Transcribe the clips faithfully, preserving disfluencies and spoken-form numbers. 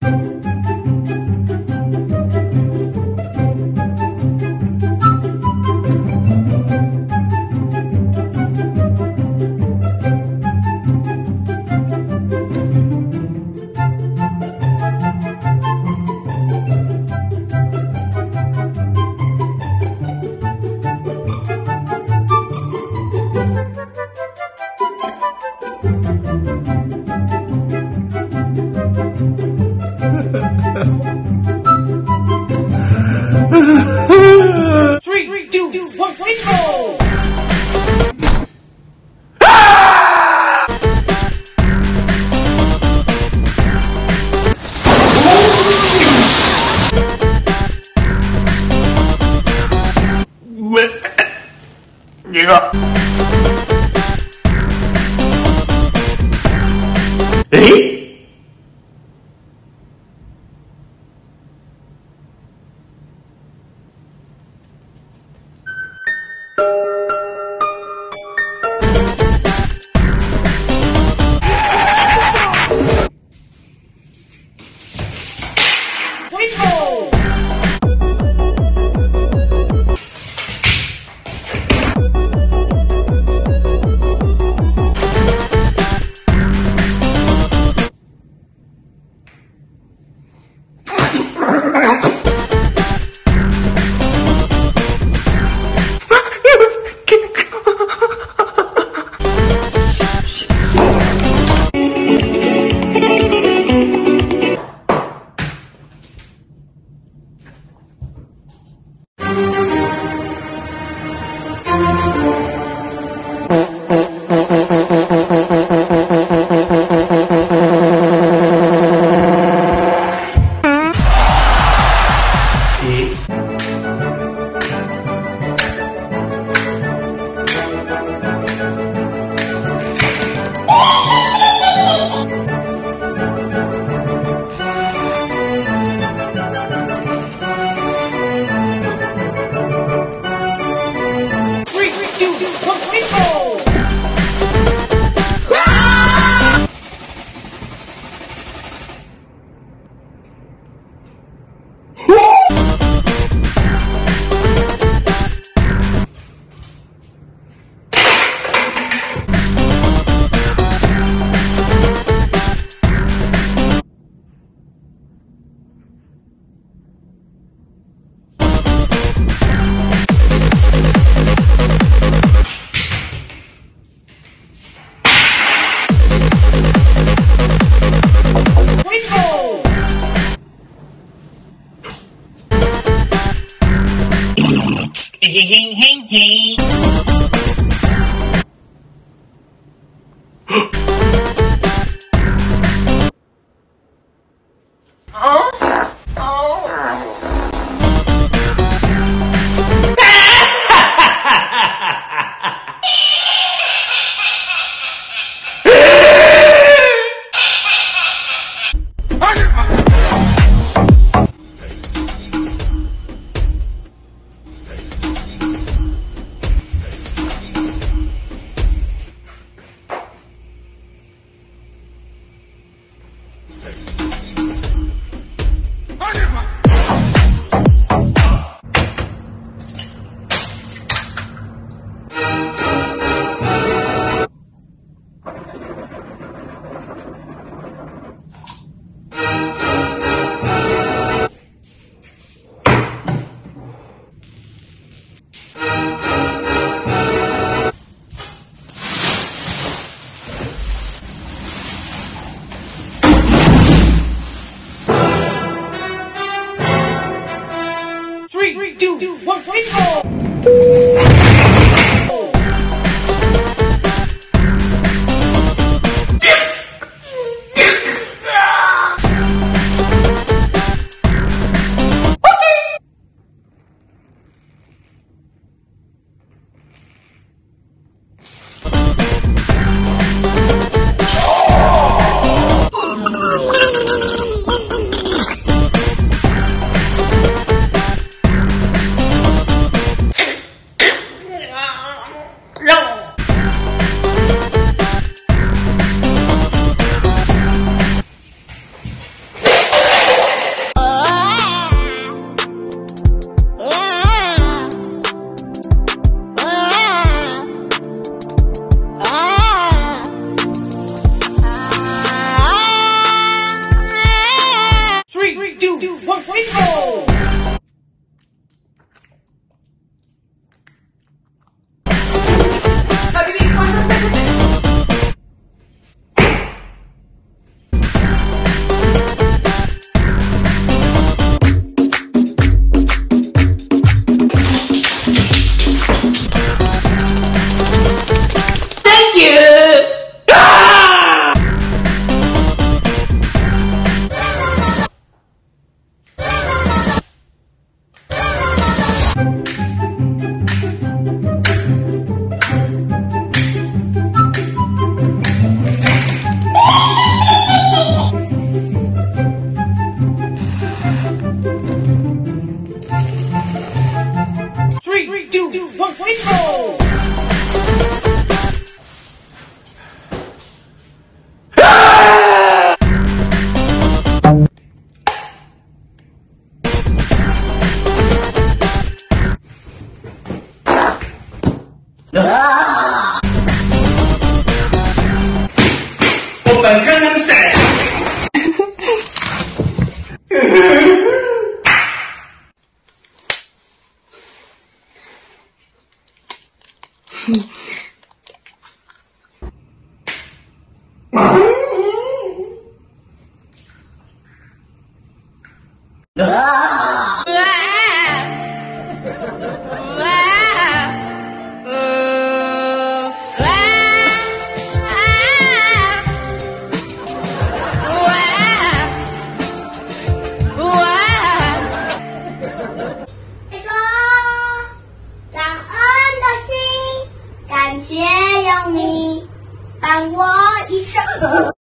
Three, two, one, let's go! Yeah. Hey? Three, two, one, let's go! two, one, let's go!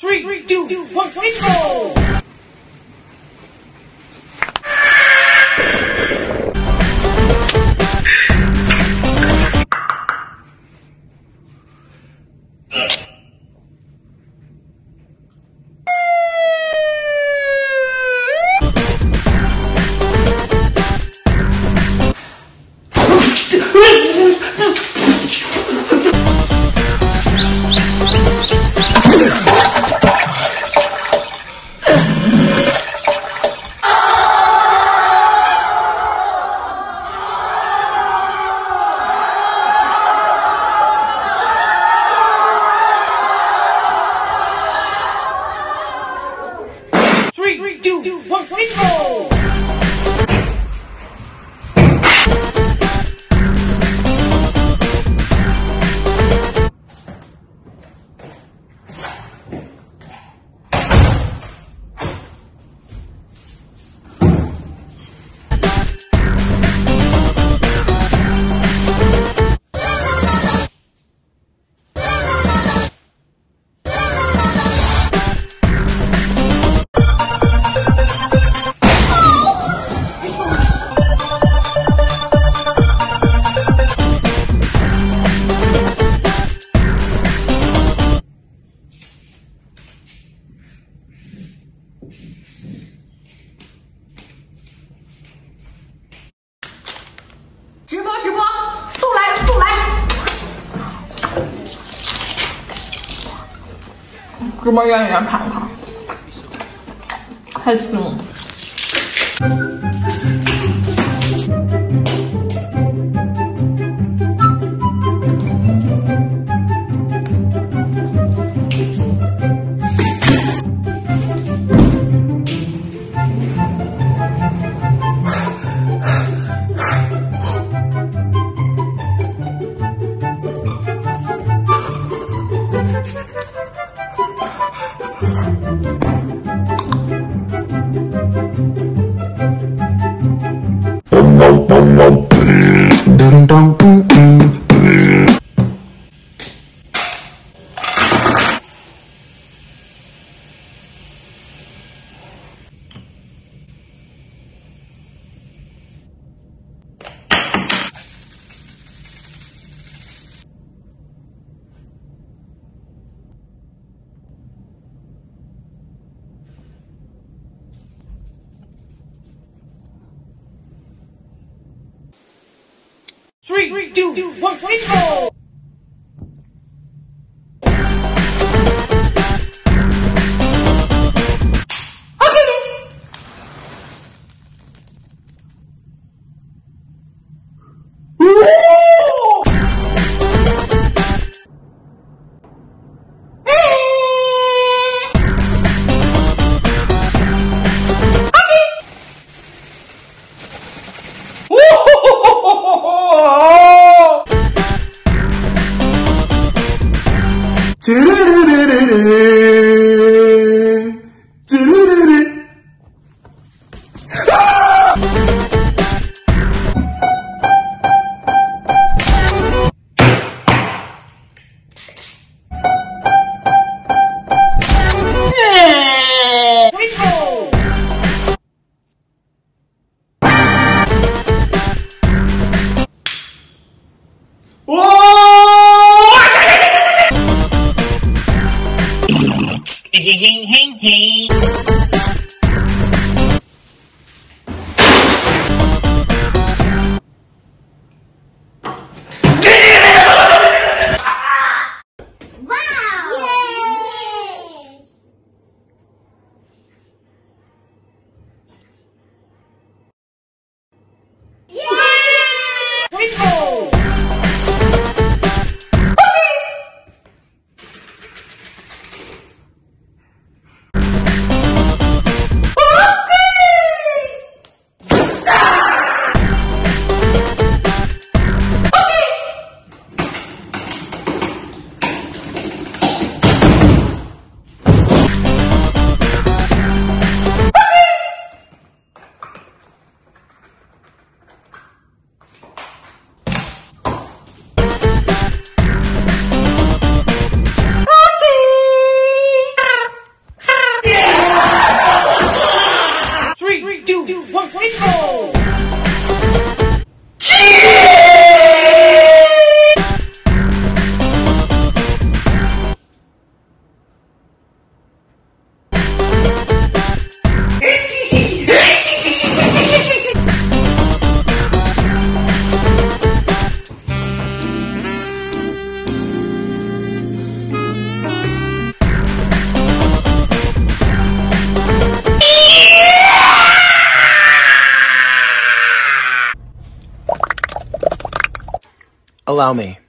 Three, two, two, one, let's go! Three, two, one, let's go!直播让你们尝尝，太香了。Three, two, one, let's go! Okay! Allow me. Oh!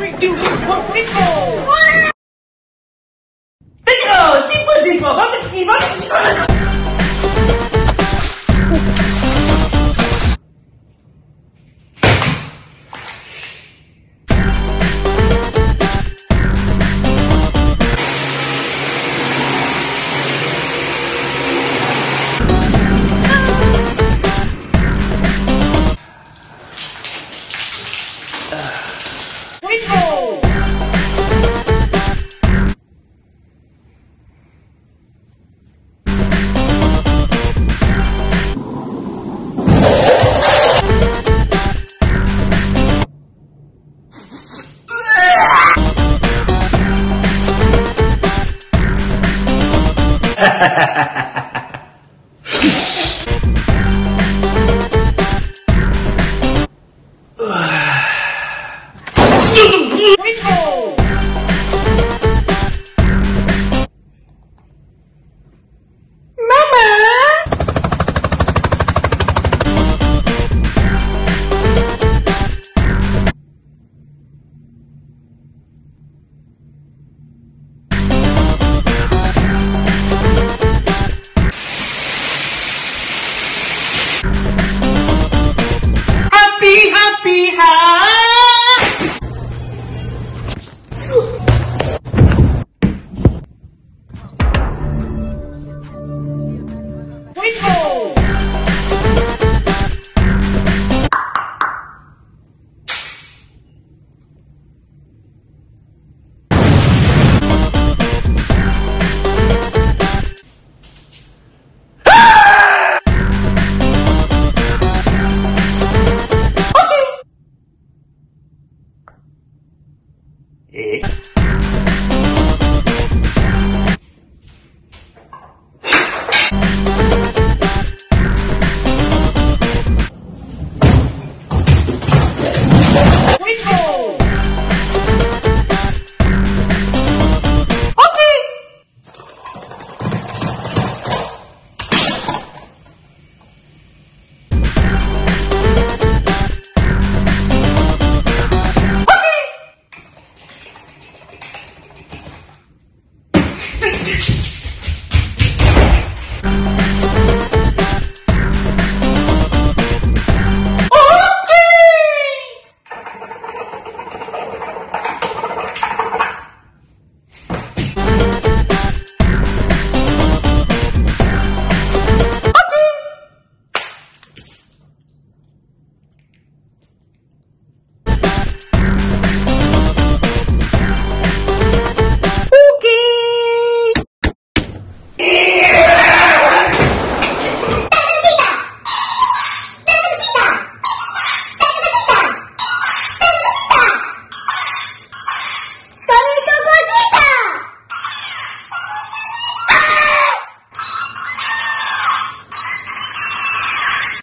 three, two, one, bingo! Bingo! Super Dingo! Bumpy, happy, happy, happy.